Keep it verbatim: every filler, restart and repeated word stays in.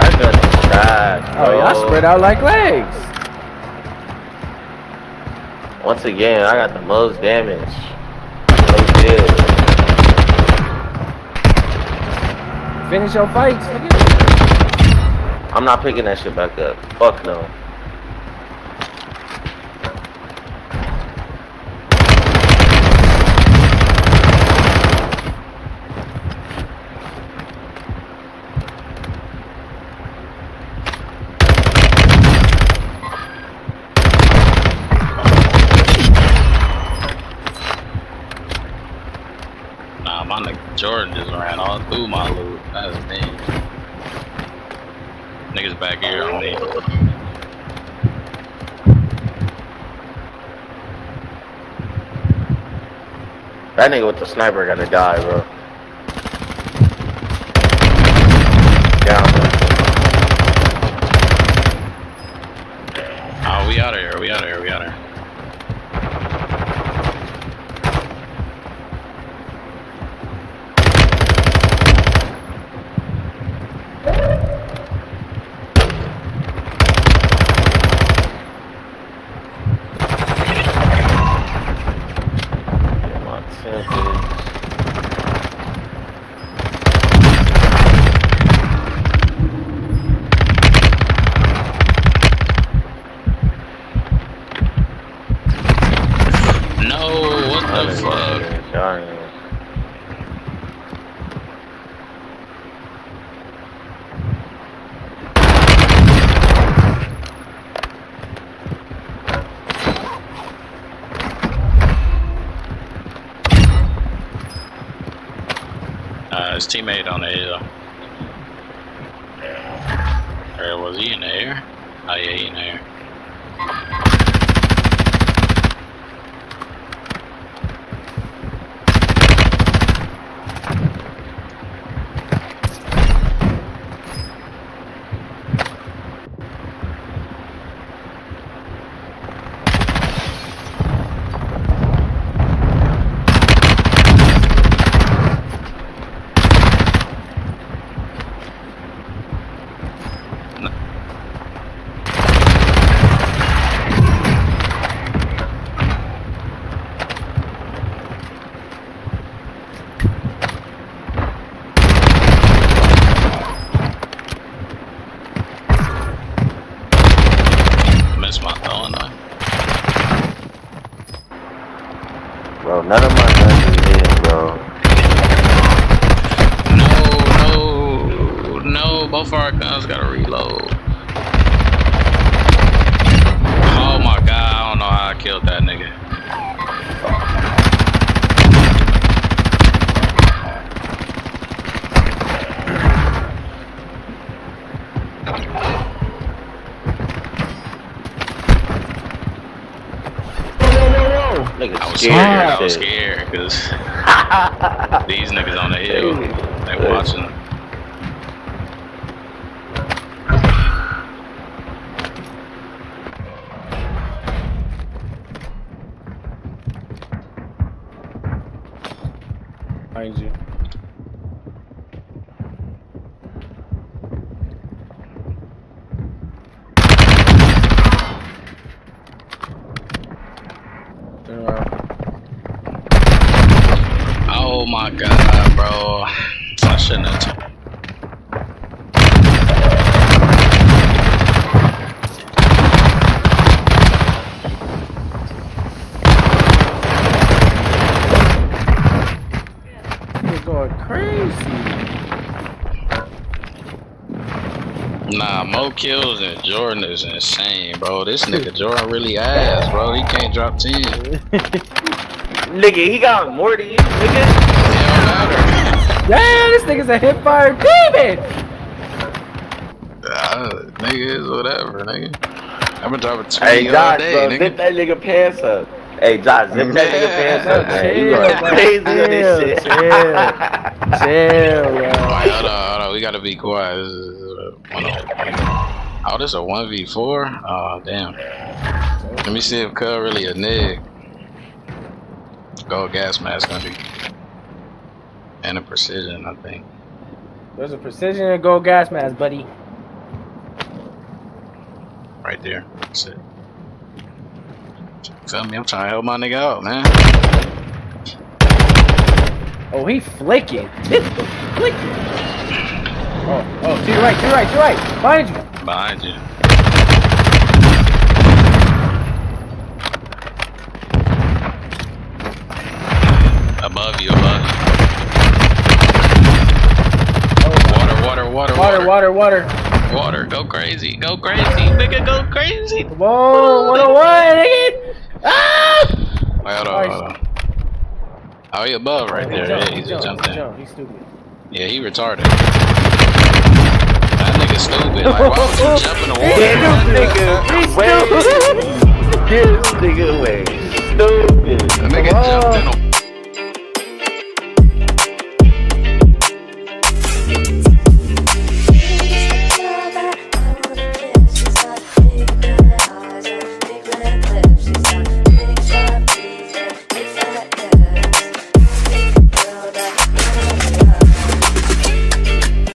That gun's trash, bro. Oh, y'all spread out like legs. Once again, I got the most damage. They did. Finish your fights. I'm not picking that shit back up. Fuck no. Jordan just ran all through my loot. That's the thing. Niggas back here on me. That nigga with the sniper gotta die, bro. Down. Oh, we out of here. We out of here. We out of here. His teammate on the hill. Or was he in the air? Oh yeah, he in the air. Bro, none of my guns is in, bro. No, no, no, both of our guns gotta reload. Oh my god, I don't know how I killed that nigga. I was scared, yeah. I was scared, because these niggas on the hill, they watching. Behind you. Oh my god, bro. I shouldn't have. You're going crazy. Nah, Mo kills and Jordan is insane, bro. This nigga Jordan really ass, bro. He can't drop ten. Nigga, he got more than you, nigga. Damn, this nigga's a hipfire demon. Uh, nigga, it's whatever, nigga. I've been dropping two hey, all day, bro, nigga. Zip that nigga pants up. Hey, Josh, zip yeah. that nigga pants up, man. Chill, you going crazy chill, on this shit. Chill, chill, bro. Right, hold on, hold on. We gotta be quiet. This is a oh, this is a one v four? Oh, damn. Let me see if Cub really a nigga. Gold gas mask, gonna be. And a precision, I think. There's a precision and a gold gas mask, buddy. Right there. That's it. Tell me, I'm trying to help my nigga out, man. Oh, he flicking. Flicking. Oh, oh, to your right, to your right, to your right. Behind you. Behind you. Above you, above you. Water, water, water, water, water, water, water. Go crazy, go crazy, nigga, go crazy. Whoa, one oh one, nigga. Ah! Wait, hold on, hold on. Oh, he above right there. Yeah, he's just jumped in. He's stupid. Yeah, he retarded. That nigga's stupid. Like, why would you jump in the water? Get this nigga away. Get this nigga away. Stupid. That nigga jumped in the water.